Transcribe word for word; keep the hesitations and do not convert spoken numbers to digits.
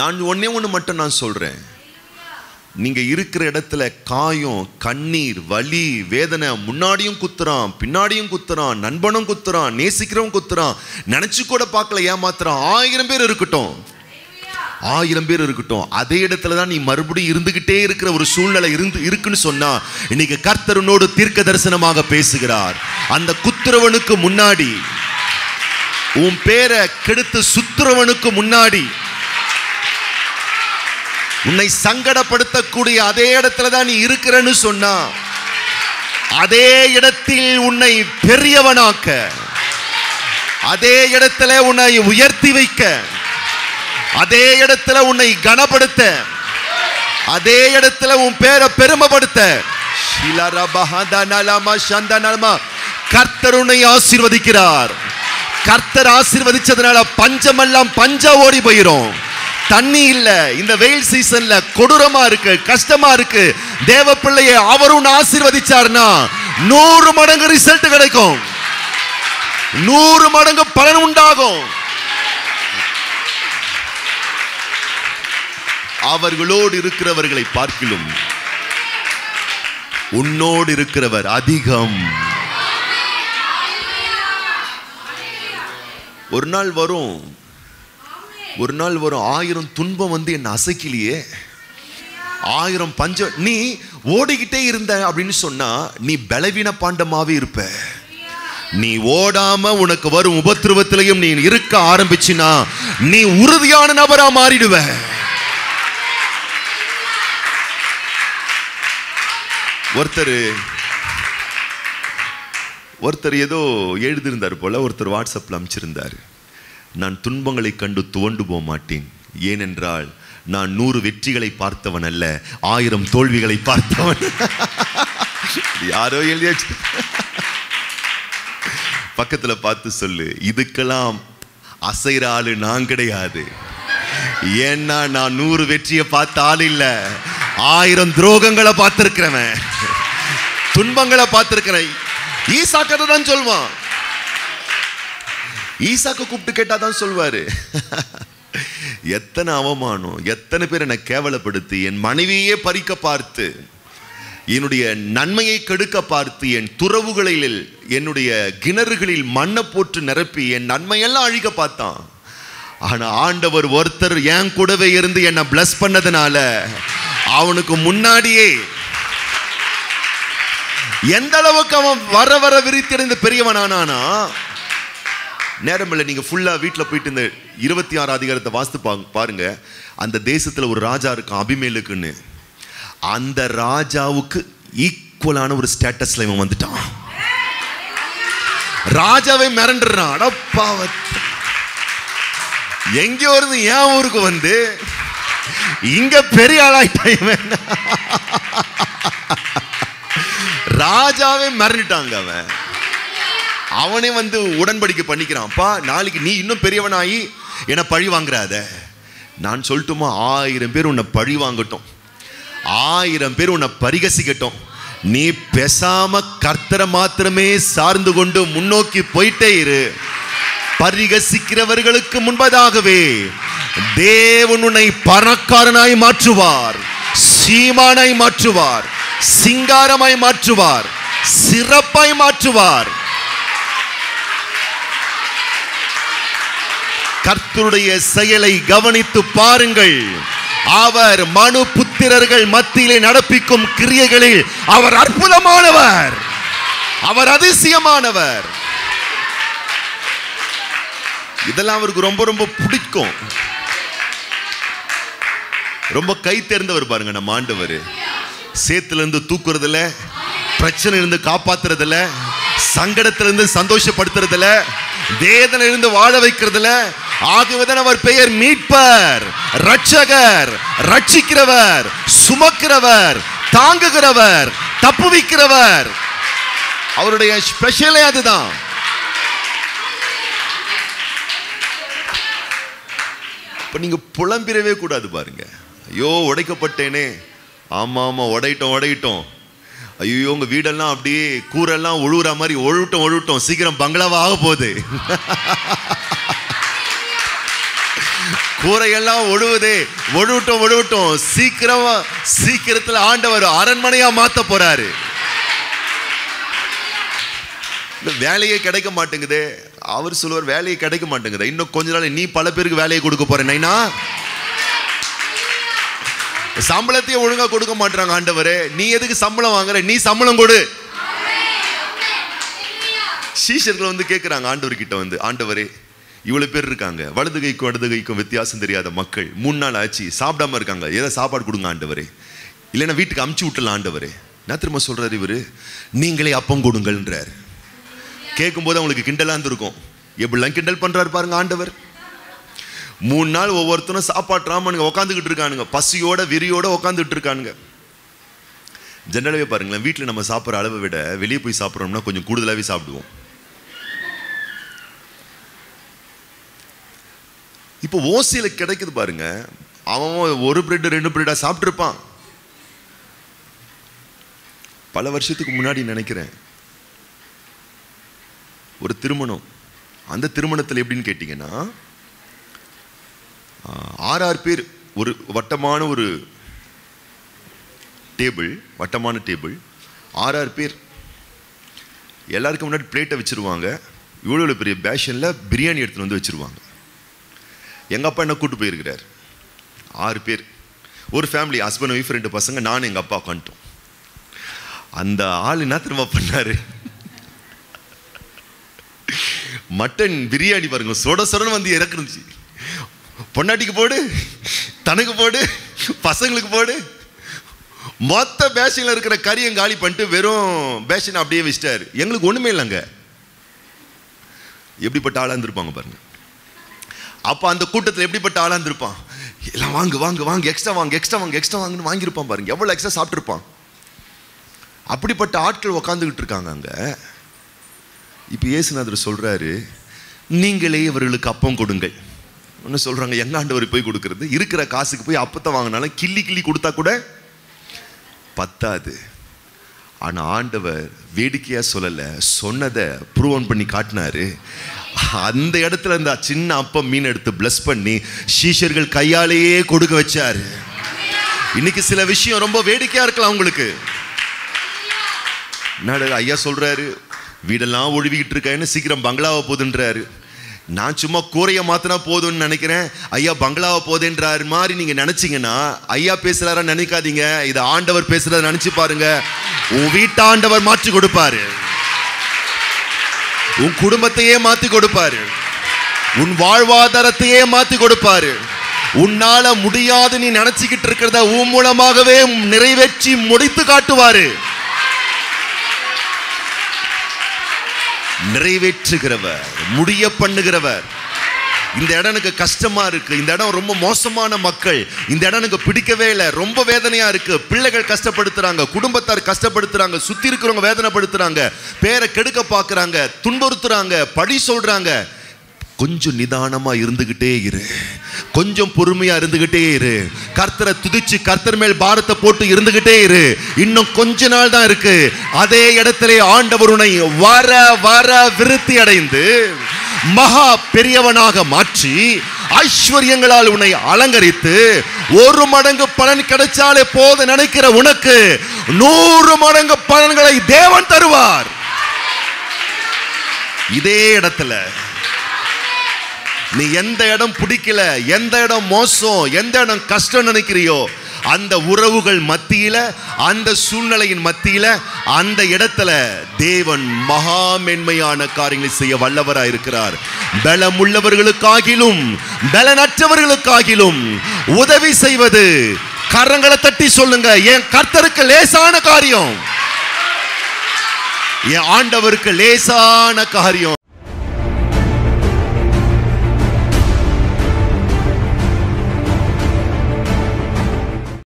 நான் ஒன்னே ஒன்று மட்டும் நான் சொல்கிறேன், நீங்கள் இருக்கிற இடத்துல காயம், கண்ணீர், வலி, வேதனை முன்னாடியும் குத்துறான், பின்னாடியும் குத்துறான், நண்பனும் குத்துறான், நேசிக்கிறவன் குத்துறான், நினச்சி கூட பார்க்கல ஏமாத்துறான். ஆயிரம் பேர் இருக்கட்டும், ஆயிரம் பேர் இருக்கட்டும், அதே இடத்துல தான் நீ மறுபடியும் இருந்துகிட்டே இருக்கிற ஒரு சூழ்நிலை இருந்து இருக்குன்னு சொன்னா, இன்னைக்கு கர்த்தருனோடு தீர்க்க தரிசனமாக பேசுகிறார். அந்த குத்துறவனுக்கு முன்னாடி, உன் பேரை கெடுத்து சுத்துறவனுக்கு முன்னாடி, உன்னை சங்கடப்படுத்தக்கூடிய அதே இடத்துல தான் நீ இருக்கிறன்னு சொன்னா, அதே இடத்தில் உன்னை பெரியவனாக்க, அதே இடத்துல உன்னை உயர்த்தி வைக்க, அதே இடத்துல உன்னை கனப்படுத்த, அதே இடத்துல உன் பேரை பெருமைப்படுத்த கர்த்தர் உன்னை ஆசீர்வதிக்கிறார். கர்த்தர் ஆசீர்வதிச்சதுனால பஞ்சமெல்லாம் பஞ்சா ஓடி போயிடும். தண்ணி இல்ல, இந்த வெயில் சீசன்ல கொடூரமா இருக்கு, கஷ்டமா இருக்கு, தேவ பிள்ளையை அவரும் ஆசீர்வதிச்சார்னா நூறு மடங்கு ரிசல்ட் கிடைக்கும், நூறு மடங்கு பலன் உண்டாகும். அவர்களோடு இருக்கிறவர்களை பார்க்கிலும் உன்னோடு இருக்கிறவர் அதிகம். ஒரு நாள் வரும், ஒரு நாள் வரும், ஆயிரம் துன்பம் வந்து என்னை அசைக்கலையே, ஆயிரம் பஞ்சம். நீ ஓடிக்கிட்டே இருந்த அப்படின்னு சொன்னா நீ பலவீன பாண்டமாவே இருப்ப. நீ ஓடாம உனக்கு வரும் உபத்திரவத்திலையும் நீ இருக்க ஆரம்பிச்சுனா நீ உறுதியான நபரா மாறிடுவ. ஒருத்தர் ஒருத்தர் ஏதோ எழுதியிருந்தார் போல, ஒருத்தர் வாட்ஸ்அப்பில் அனுப்பிச்சிருந்தார், நான் துன்பங்களை கண்டு துவண்டு போக மாட்டேன், ஏனென்றால் நான் நூறு வெற்றிகளை பார்த்தவன் அல்ல, ஆயிரம் தோல்விகளை பார்த்தவன். யாரோ எழுதியாச்சு, பக்கத்தில் பார்த்து சொல்லு, இதுக்கெல்லாம் அசைற ஆளு நான் கிடையாது, ஏன்னா நான் நூறு வெற்றியை பார்த்த ஆள் இல்லை, ஆயிரம் துரோகங்களை பார்த்திருக்கிறவன், துன்பங்களை பார்த்திருக்கிறேன். ஈசாக்கை தான் சொல்வான், ஈசாக்க கூப்பிட்டு கேட்டாதான் சொல்வாரு, எத்தனை அவமானம், எத்தனை பேர் என்னை கேவலப்படுத்தி, என் மனைவியே பறிக்க பார்த்து, என்னுடைய நன்மையை கெடுக்க பார்த்து, என் துறவுகளில் என்னுடைய கிணறுகளில் மண்ணை போட்டு நிரப்பி என் நன்மையெல்லாம் அழிக்க பார்த்தான். ஆனா ஆண்டவர் ஒருத்தர் என் கூடவே இருந்து என்னை பிளஸ் பண்ணதுனால அவனுக்கு முன்னாடியே எந்த அளவுக்கு அவன் வர வர விரித்தடைந்து பெரியவனானானா, நேரமில்லை, நீங்கள் ஃபுல்லாக வீட்டில் போயிட்டு இந்த இருபத்தி ஆறு அதிகாரத்தை வாஸ்து பா பாருங்க. அந்த தேசத்தில் ஒரு ராஜா இருக்கான் அபிமேலுக்குன்னு, அந்த ராஜாவுக்கு ஈக்குவலான ஒரு ஸ்டேட்டஸில் இவன் வந்துட்டான். ராஜாவை மிரண்டுறான், அடப்பாவத் எங்கே வருது, என் ஊருக்கு வந்து இங்க பெரிய ஆளாயிட்டான், ராஜாவே மறந்துட்டாங்க. அவன் அவனே வந்து உடன்படிக்கை பண்ணிக்கிறான்ப்பா, நாளைக்கு நீ இன்னும் பெரியவனாகி என்னை பழி வாங்குறாத. நான் சொல்லட்டுமா, ஆயிரம் பேர் உன்னை பழி வாங்கட்டும், ஆயிரம் பேர் உன்னை பரிகசிக்கட்டும், நீ பேசாம கர்த்தரை மாத்திரமே சார்ந்து கொண்டு முன்னோக்கி போயிட்டே இரு. பரிகசிக்கிறவர்களுக்கு முன்பதாகவே தேவன் உன்னை பணக்காரனாய் மாற்றுவார், சீமானாய் மாற்றுவார், சிங்காரமாய் மாற்றுவார், சிறப்பாய் மாற்றுவார். கர்த்தருடைய செயலை கவனித்து பாருங்கள். அவர் மனு புத்திரர்கள் மத்தியிலே நடப்பிக்கும் கிரியைகளில் அவர் அற்புதமானவர், அவர் அதிசயமானவர். இதெல்லாம் அவருக்கு ரொம்ப ரொம்ப பிடிக்கும். ரொம்ப கை தேர்ந்தவர் பாருங்க நம்ம ஆண்டவர். சேத்துல இருந்து தூக்குறதுல, பிரச்சனை இருந்து காப்பாத்துறதுல, சங்கடத்திலிருந்து சந்தோஷப்படுத்துறதுல, வேதனை இருந்து வாழ வைக்கிறதுல, ஆகவே அவர் பெயர் மீட்பர், ரட்சகர், ரட்சிக்கிறவர், சுமக்கிறவர், தாங்குகிறவர், தப்புவிக்கிறவர். அவருடைய ஸ்பெஷலே அதுதான். இப்போ நீங்கள் புலம்பிடவே கூடாது பாருங்க, ஐயோ உடைக்கப்பட்டேனே, ஆமாம் ஆமாம் உடையிட்டோம் உடையிட்டோம், ஐயோ உங்கள் வீடெல்லாம் அப்படியே கூரெல்லாம் ஒழுகுற மாதிரி ஒழுட்டோம் ஒழுட்டோம், சீக்கிரம் பங்களாவாக போகுது, கூரையெல்லாம் ஒடுவுதே, ஒடுவட்டும் ஒடுவட்டும், சீக்கிரமா சீக்கிரத்துல ஆண்டவர் அரண்மனையா மாத்த போறாரு. வேலையே கிடைக்க மாட்டேங்குது. அவர் சொல்லுவார் வேலையை கிடைக்க மாட்டேங்குது, இன்னும் கொஞ்ச நாள் நீ பல பேருக்கு வேலையை கொடுக்க போறேன். நைனா சம்பளத்தையே ஒழுங்கா கொடுக்க மாட்டாங்க. ஆண்டவரே நீ எதுக்கு சம்பளம் வாங்குற, நீ சம்பளம் கொடு. சீஷர்கள் வந்து கேட்குறாங்க ஆண்டவர்கிட்ட வந்து, ஆண்டவரே இவ்வளோ பேர் இருக்காங்க, வலது கைக்கும் இடது கைக்கும் வித்தியாசம் தெரியாத மக்கள், மூணு நாள் ஆச்சு சாப்பிடாம இருக்காங்க, ஏதோ சாப்பாடு கொடுங்க ஆண்டவரே, இல்லைன்னா வீட்டுக்கு அமுச்சு விட்டலாம் ஆண்டவரே. நான் திரும்ப சொல்கிறார் இவர், நீங்களே அப்பம் கொடுங்கள்ன்றார். கேட்கும்போது அவங்களுக்கு கிண்டலாக இருந்திருக்கும், எப்படிலாம் கிண்டல் பண்ணுறாரு பாருங்க ஆண்டவர். மூணு நாள் ஒவ்வொருத்தரும் சாப்பாட்டுறாமனுங்க உட்காந்துக்கிட்டு இருக்கானுங்க, பசியோட விரியோட உட்காந்துட்டு இருக்கானுங்க. ஜென்ரலாகவே பாருங்களேன், வீட்டில் நம்ம சாப்பிட்ற அளவை விட வெளியே போய் சாப்பிட்றோம்னா கொஞ்சம் கூடுதலாகவே சாப்பிடுவோம். இப்போ ஓசியில கிடைக்குது பாருங்க, அவன் ஒரு பிரெட் ரெண்டு பிரெட்டாக சாப்பிட்ருப்பான். பல வருஷத்துக்கு முன்னாடி நினைக்கிறேன், ஒரு திருமணம். அந்த திருமணத்தில் எப்படின்னு கேட்டிங்கன்னா, ஆறாறு பேர் ஒரு வட்டமான ஒரு டேபிள், வட்டமான டேபிள், ஆறாறு பேர். எல்லாருக்கும் முன்னாடி பிளேட்டை வச்சுருவாங்க, இவ்வளோ பெரிய பேஷனில் பிரியாணி எடுத்துகிட்டு வந்து வச்சுருவாங்க. எங்கள் அப்பா என்ன கூப்பிட்டு போயிருக்கிறார். ஆறு பேர் ஒரு ஃபேமிலி, ஹஸ்பண்ட் ஒய்ஃப் ரெண்டு பசங்க, நானும் எங்கள் அப்பா உட்காந்துட்டோம். அந்த ஆள் என்ன திரும்ப பண்ணார், மட்டன் பிரியாணி பாருங்க சொட சொடன்னு வந்து இறக்குனுச்சு. பொண்டாட்டிக்கு போடு, தனக்கு போடு, பசங்களுக்கு போடு, மொத்த பேஷனில் இருக்கிற கறியை காலி பண்ணிட்டு வெறும் பேஷனை அப்படியே வச்சிட்டாரு. எங்களுக்கு ஒன்றுமே இல்லைங்க. எப்படிப்பட்ட ஆளாக இருந்திருப்பாங்க பாருங்க. அப்போ அந்த கூட்டத்தில் எப்படிப்பட்ட ஆளாக இருந்திருப்பான், எல்லாம் வாங்கு வாங்கு வாங்கு, எக்ஸ்ட்ரா வாங்க எக்ஸ்ட்ரா வாங்க எக்ஸ்ட்ரா வாங்குன்னு வாங்கியிருப்பான் பாருங்க. எவ்வளோ எக்ஸ்ட்ரா சாப்பிட்ருப்பான். அப்படிப்பட்ட ஆட்கள் உக்காந்துக்கிட்டு இருக்காங்க அங்கே. இப்போ இயேசுநாதர் சொல்கிறாரு, நீங்களே இவர்களுக்கு அப்பம் கொடுங்கள். ஒன்று சொல்கிறாங்க, எங்கள் ஆண்டவர் போய் கொடுக்குறது, இருக்கிற காசுக்கு போய் அப்பத்தை வாங்கினாலும் கிள்ளி கிள்ளி கொடுத்தா கூட பத்தாது. ஆனால் ஆண்டவர் வேடிக்கையாக சொல்லலை, சொன்னதை ப்ரூவ் பண்ணி காட்டினார். அந்த இடத்துல இந்த சின்ன அப்பம் மீன் எடுத்து பிளஸ் பண்ணி சீஷர்கள் கையாலேயே கொடுக்க வச்சார். இன்னைக்கு சில விஷயம் ரொம்ப வேடிக்கையாக இருக்கலாம் உங்களுக்கு. நான் ஐயா சொல்கிறாரு வீடெல்லாம் ஒழுவிக்கிட்டு இருக்கேன்னு சீக்கிரம் பங்களாவை போதுன்றாரு. நான் சும்மா கூரையை மாற்றினா போதும்னு நினைக்கிறேன். ஐயா பங்களாவை போதேன்றாரு மாதிரி நீங்கள் நினச்சிங்கன்னா ஐயா பேசுகிறாரா நினைக்காதீங்க, இதை ஆண்டவர் பேசுகிறத நினச்சி பாருங்க. உன் வீட்டாண்டவர் மாற்றி கொடுப்பாரு, உன் குடும்பத்தையே மாற்றி கொடுப்பாரு, உன் வாழ்வாதாரத்தையே மாற்றி கொடுப்பாரு. உன்னால் முடியாது நீ நினச்சிக்கிட்டு இருக்கிறத உன் மூலமாகவே நிறைவேற்றி முடித்து காட்டுவார். நிறைவேற்றுகிறவர், முடிய பண்ணுகிறவர். இந்த இடம் எனக்கு கஷ்டமா இருக்கு, இந்த இடம் ரொம்ப மோசமான மக்கள், இந்த இடம் எனக்கு பிடிக்கவே இல்லை, ரொம்ப வேதனையா இருக்கு, பிள்ளைகள் கஷ்டப்படுத்துறாங்க, குடும்பத்தார் கஷ்டப்படுத்துறாங்க, சுத்தி இருக்கிறவங்க வேதனைப்படுத்துறாங்க, பேரை கெடுக்க பார்க்குறாங்க, துன்புறுத்துறாங்க, பழி சொல்றாங்க. கொஞ்சம் நிதானமா இருந்துகிட்டே இரு, கொஞ்சம் பொறுமையா இருந்துகிட்டே இரு, கர்த்தரை துதிச்சு கர்த்தர் மேல் பாரத்தை போட்டு இருந்துகிட்டே இரு. இன்னும் கொஞ்ச நாள் தான் இருக்கு. அதே இடத்திலே ஆண்டவர் உன்னை வர வர விருத்தி அடைந்து மகா பெரியவனாக மாற்றி ஐஸ்வர்யங்களால் உன்னை அலங்கரித்து ஒரு மடங்கு பலன் கிடைச்சாலே போது நினைக்கிற உனக்கு நூறு மடங்கு பலன்களை தேவன் தருவார். இதே இடத்துல நீ எந்த இடம் பிடிக்கல, எந்த இடம் மோசம், எந்த இடம் கஷ்டம் நினைக்கிறியோ, அந்த உறவுகள் மத்தியில, அந்த சூழ்நிலையின் மத்தியில, அந்த இடத்துல தேவன் மகா மென்மையான காரியங்களை செய்ய வல்லவராய் இருக்கிறார். பலம் உள்ளவர்களுக்காகிலும் பலனற்றவர்களுக்காகிலும் உதவி செய்வது, கரங்களை தட்டி சொல்லுங்க, என் கர்த்தருக்கு லேசான காரியம், என் ஆண்டவருக்கு லேசான காரியம்.